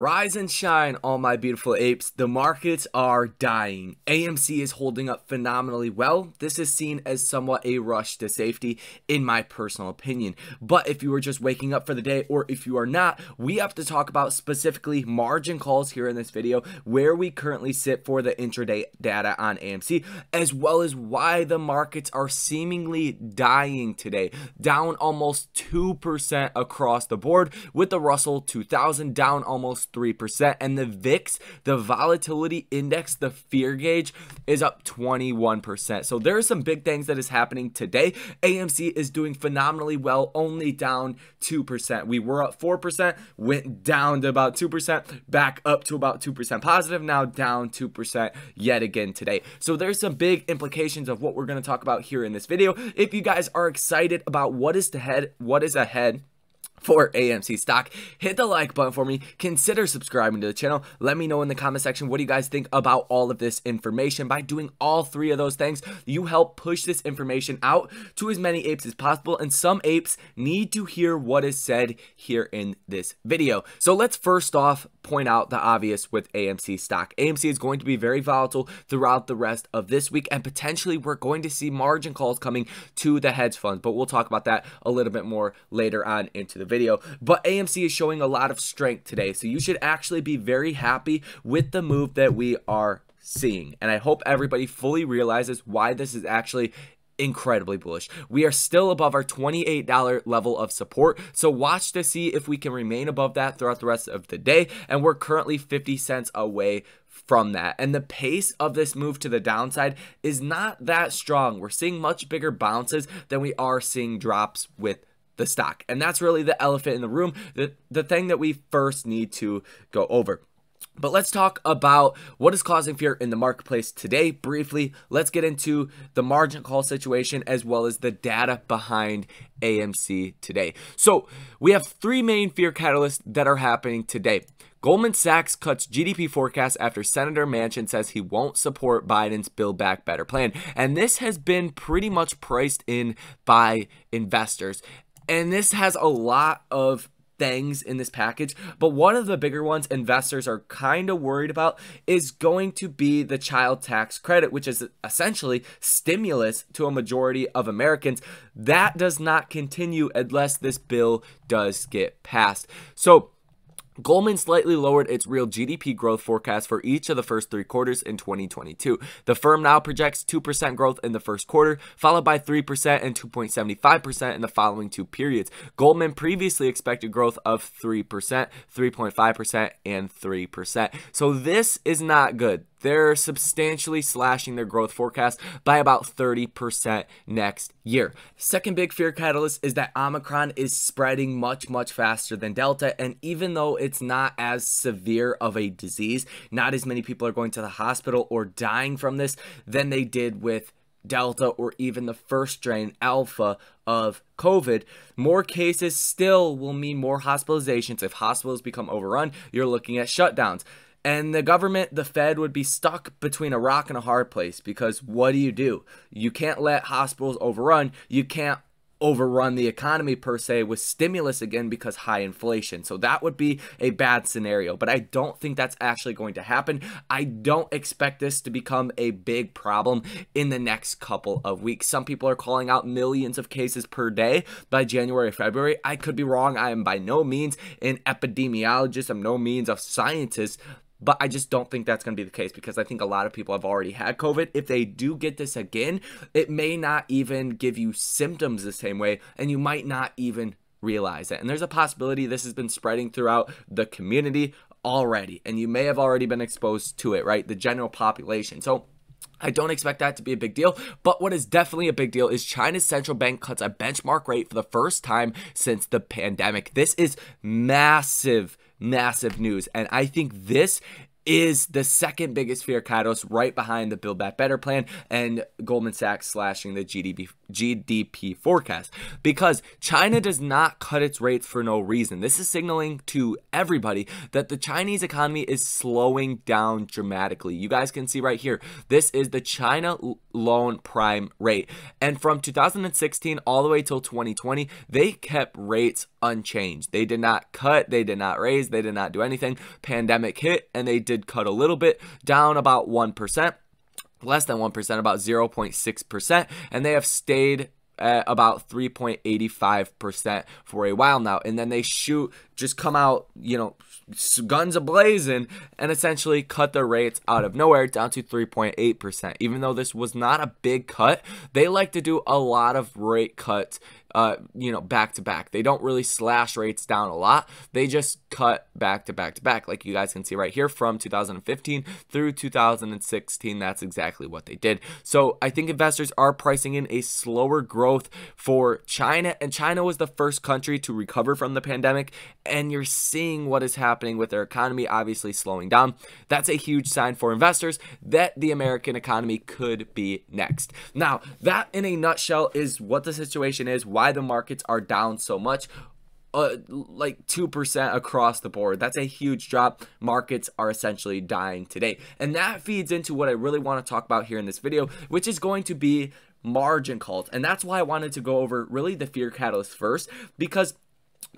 Rise and shine, all my beautiful apes. The markets are dying. AMC is holding up phenomenally well. This is seen as somewhat a rush to safety, in my personal opinion. But if you were just waking up for the day, or if you are not, we have to talk about specifically margin calls here in this video, where we currently sit for the intraday data on AMC, as well as why the markets are seemingly dying today, down almost 2% across the board, with the Russell 2000 down almost 3%, and the VIX, the volatility index, the fear gauge, is up 21%. So there are some big things that is happening today. AMC is doing phenomenally well, only down 2%. We were up 4%, went down to about 2%, back up to about 2% positive, now down 2% yet again today. So there's some big implications of what we're going to talk about here in this video. If you guys are excited about what is ahead for AMC stock, hit the like button for me, consider subscribing to the channel, let me know in the comment section what do you guys think about all of this information. By doing all three of those things, you help push this information out to as many apes as possible, and some apes need to hear what is said here in this video. So let's first off point out the obvious with AMC stock. AMC is going to be very volatile throughout the rest of this week, and potentially we're going to see margin calls coming to the hedge funds, but we'll talk about that a little bit more later on into the video. But AMC is showing a lot of strength today, so you should actually be very happy with the move that we are seeing, and I hope everybody fully realizes why this is actually incredibly bullish. We are still above our $28 level of support, so watch to see if we can remain above that throughout the rest of the day, and we're currently 50 cents away from that. And the pace of this move to the downside is not that strong. We're seeing much bigger bounces than we are seeing drops with the stock, and that's really the elephant in the room, the thing that we first need to go over. But let's talk about what is causing fear in the marketplace today briefly. Let's get into the margin call situation as well as the data behind AMC today. So we have three main fear catalysts that are happening today. Goldman Sachs cuts GDP forecast after Senator Manchin says he won't support Biden's Build Back Better plan. And this has been pretty much priced in by investors. And this has a lot of things in this package, but one of the bigger ones investors are kind of worried about is going to be the child tax credit, which is essentially stimulus to a majority of Americans. That does not continue unless this bill does get passed. So Goldman slightly lowered its real GDP growth forecast for each of the first three quarters in 2022. The firm now projects 2% growth in the first quarter, followed by 3% and 2.75% in the following two periods. Goldman previously expected growth of 3%, 3.5%, and 3%. So this is not good. They're substantially slashing their growth forecast by about 30% next year. Second big fear catalyst is that Omicron is spreading much faster than Delta, and even though it's not as severe of a disease, not as many people are going to the hospital or dying from this than they did with Delta or even the first strain, alpha, of COVID. More cases still will mean more hospitalizations. If hospitals become overrun, you're looking at shutdowns. And the government, the Fed, would be stuck between a rock and a hard place, because what do? You can't let hospitals overrun. You can't overrun the economy per se with stimulus again because high inflation. So that would be a bad scenario, but I don't think that's actually going to happen. I don't expect this to become a big problem in the next couple of weeks. Some people are calling out millions of cases per day by January or February. I could be wrong. I am by no means an epidemiologist. I'm no means a scientist, but I just don't think that's going to be the case, because I think a lot of people have already had COVID. If they do get this again, it may not even give you symptoms the same way, and you might not even realize it. And there's a possibility this has been spreading throughout the community already, and you may have already been exposed to it, right? The general population. So I don't expect that to be a big deal, but what is definitely a big deal is China's central bank cuts a benchmark rate for the first time since the pandemic. This is massive news, and I think this is the second biggest fear catalyst, right behind the Build Back Better plan and Goldman Sachs slashing the GDP GDP forecast, because China does not cut its rates for no reason. This is signaling to everybody that the Chinese economy is slowing down dramatically. You guys can see right here, this is the China loan prime rate. And from 2016 all the way till 2020, they kept rates unchanged. They did not cut, they did not raise, they did not do anything. Pandemic hit and they did cut a little bit, down about 1%. Less than 1%, about 0.6%, and they have stayed at about 3.85% for a while now. And then they come out, you know, guns a-blazing, and essentially cut their rates out of nowhere down to 3.8%. Even though this was not a big cut, they like to do a lot of rate cuts, you know, back to back. They don't really slash rates down a lot. They just cut back to back to back, like you guys can see right here, from 2015 through 2016. That's exactly what they did. So I think investors are pricing in a slower growth for China, and China was the first country to recover from the pandemic, and you're seeing what is happening with their economy obviously slowing down. That's a huge sign for investors that the American economy could be next. Now, that in a nutshell is what the situation is, why the markets are down so much, like 2% across the board. That's a huge drop. Markets are essentially dying today. And that feeds into what I really want to talk about here in this video, which is going to be margin calls. And that's why I wanted to go over really the fear catalyst first, because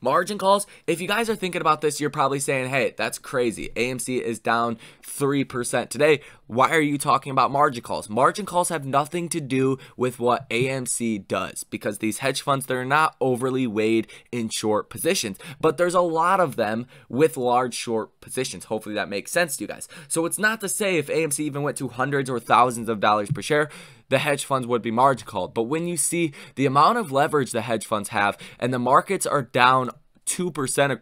margin calls, if you guys are thinking about this, you're probably saying, hey, that's crazy. AMC is down 3% today. Why are you talking about margin calls? Margin calls have nothing to do with what AMC does, because these hedge funds, they're not overly weighed in short positions, but there's a lot of them with large short positions. Hopefully that makes sense to you guys. So it's not to say if AMC even went to hundreds or thousands of dollars per share, the hedge funds would be margin called. But when you see the amount of leverage the hedge funds have and the markets are down 2%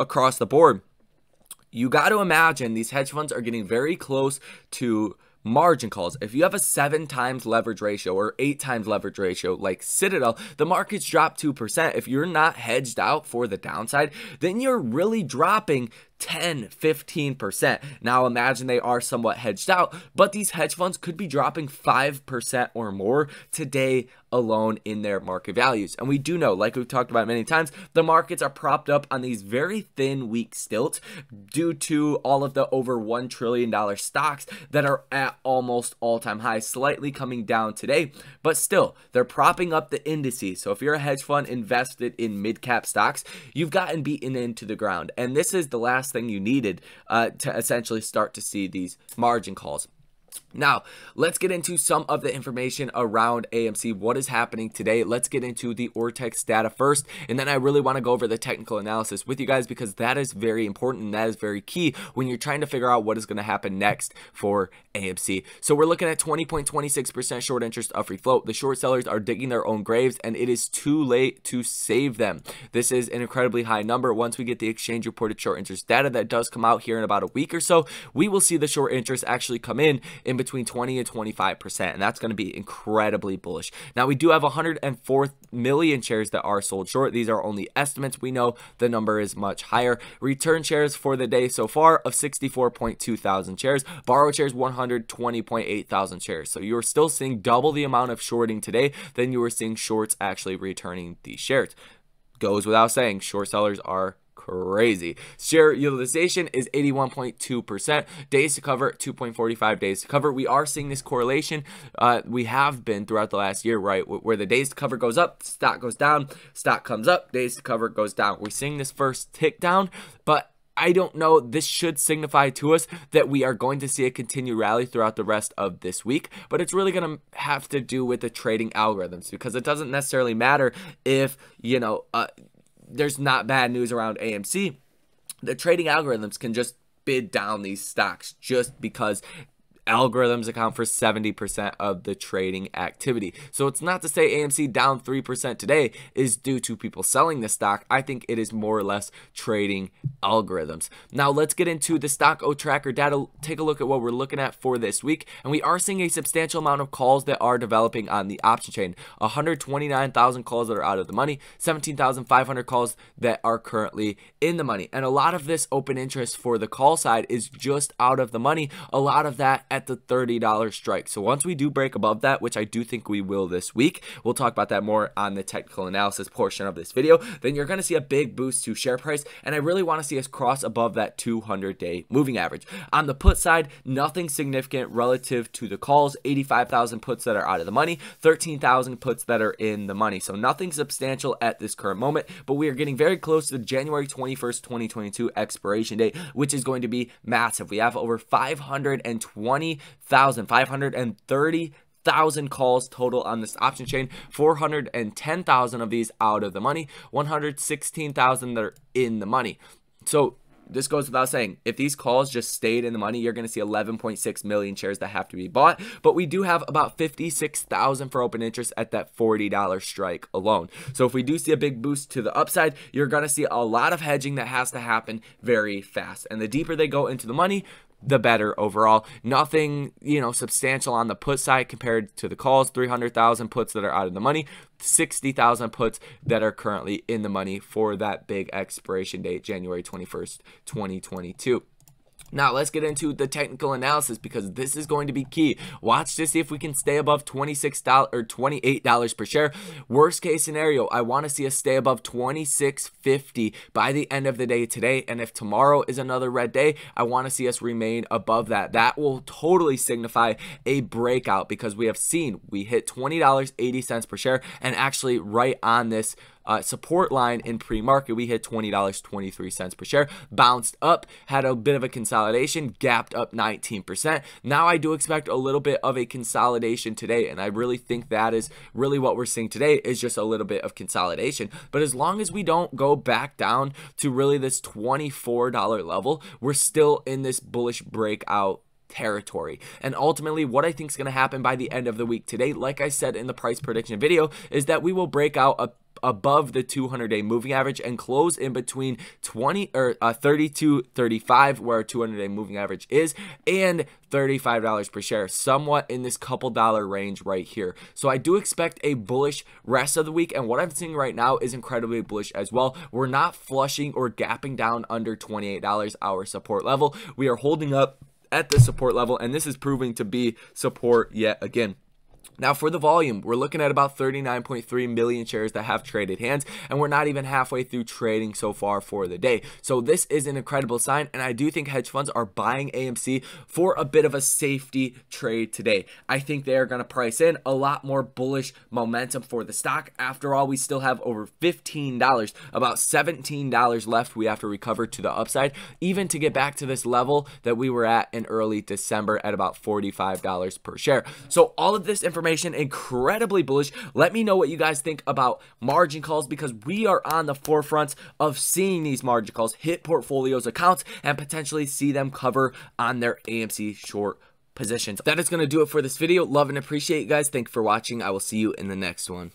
across the board, you got to imagine these hedge funds are getting very close to margin calls. If you have a 7 times leverage ratio or 8 times leverage ratio like Citadel, the markets drop 2%. If you're not hedged out for the downside, then you're really dropping 10-15%. Now imagine they are somewhat hedged out, but these hedge funds could be dropping 5% or more today alone in their market values. And we do know, like we've talked about many times, the markets are propped up on these very thin, weak stilts due to all of the over $1 trillion stocks that are at almost all-time highs, slightly coming down today, but still, they're propping up the indices. So if you're a hedge fund invested in mid-cap stocks, you've gotten beaten into the ground. And this is the last thing you needed to essentially start to see these margin calls. Now, let's get into some of the information around AMC, what is happening today. Let's get into the ORTEX data first, and then I really want to go over the technical analysis with you guys, because that is very important and that is very key when you're trying to figure out what is going to happen next for AMC. So we're looking at 20.26% short interest of free float. The short sellers are digging their own graves, and it is too late to save them. This is an incredibly high number. Once we get the exchange reported short interest data that does come out here in about a week or so, we will see the short interest actually come in between 20 and 25%, and that's going to be incredibly bullish. Now, we do have 104 million shares that are sold short. These are only estimates. We know the number is much higher. Return shares for the day so far of 64.2 thousand shares. Borrow shares, 120.8 thousand shares. So you're still seeing double the amount of shorting today than you were seeing shorts actually returning these shares. Goes without saying, short sellers are crazy. Share utilization is 81.2%. Days to cover, 2.45 days to cover. We are seeing this correlation. We have been throughout the last year, right? Where the days to cover goes up, stock goes down, stock comes up, days to cover goes down. We're seeing this first tick down, but I don't know, this should signify to us that we are going to see a continued rally throughout the rest of this week, but it's really going to have to do with the trading algorithms, because it doesn't necessarily matter if, you know, there's not bad news around AMC. The trading algorithms can just bid down these stocks just because algorithms account for 70% of the trading activity. So it's not to say AMC down 3% today is due to people selling the stock. I think it is more or less trading algorithms. Now let's get into the stock o tracker data. Take a look at what we're looking at for this week, and we are seeing a substantial amount of calls that are developing on the option chain. 129,000 calls that are out of the money, 17,500 calls that are currently in the money, and a lot of this open interest for the call side is just out of the money. A lot of that at the $30 strike. So once we do break above that, which I do think we will this week, we'll talk about that more on the technical analysis portion of this video, then you're going to see a big boost to share price, and I really want to see us cross above that 200-day moving average. On the put side, nothing significant relative to the calls, 85,000 puts that are out of the money, 13,000 puts that are in the money. So nothing substantial at this current moment, but we are getting very close to the January 21st, 2022 expiration date, which is going to be massive. We have over 530,000 calls total on this option chain, 410,000 of these out of the money, 116,000 that are in the money. So this goes without saying, if these calls just stayed in the money, you're going to see 11.6 million shares that have to be bought, but we do have about 56,000 for open interest at that $40 strike alone. So if we do see a big boost to the upside, you're going to see a lot of hedging that has to happen very fast, and the deeper they go into the money, the better overall. Nothing, you know, substantial on the put side compared to the calls, 300,000 puts that are out of the money, 60,000 puts that are currently in the money for that big expiration date, January 21st, 2022. Now let's get into the technical analysis, because this is going to be key. Watch to see if we can stay above $26 or $28 per share. Worst case scenario, I want to see us stay above $26.50 by the end of the day today, and if tomorrow is another red day, I want to see us remain above that. That will totally signify a breakout, because we have seen we hit $20.80 per share, and actually right on this support line in pre-market, we hit $20.23 per share, bounced up, had a bit of a consolidation, gapped up 19%. Now I do expect a little bit of a consolidation today, and I really think that is really what we're seeing today, is just a little bit of consolidation. But as long as we don't go back down to really this $24 level, we're still in this bullish breakout territory. And ultimately, what I think is going to happen by the end of the week today, like I said in the price prediction video, is that we will break out above the 200-day moving average and close in between 32.35, where our 200-day moving average is, and $35 per share, somewhat in this couple dollar range right here. So I do expect a bullish rest of the week, and what I'm seeing right now is incredibly bullish as well. We're not flushing or gapping down under $28, our support level. We are holding up at the support level, and this is proving to be support yet again. Now for the volume, we're looking at about 39.3 million shares that have traded hands, and we're not even halfway through trading so far for the day. So this is an incredible sign, and I do think hedge funds are buying AMC for a bit of a safety trade today. I think they are going to price in a lot more bullish momentum for the stock. After all, we still have over $15, about $17 left we have to recover to the upside, even to get back to this level that we were at in early December at about $45 per share. So all of this information, incredibly bullish. Let me know what you guys think about margin calls, because we are on the forefront of seeing these margin calls hit portfolios, accounts, and potentially see them cover on their AMC short positions. That is going to do it for this video. Love and appreciate you guys. Thank you for watching. I will see you in the next one.